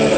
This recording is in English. It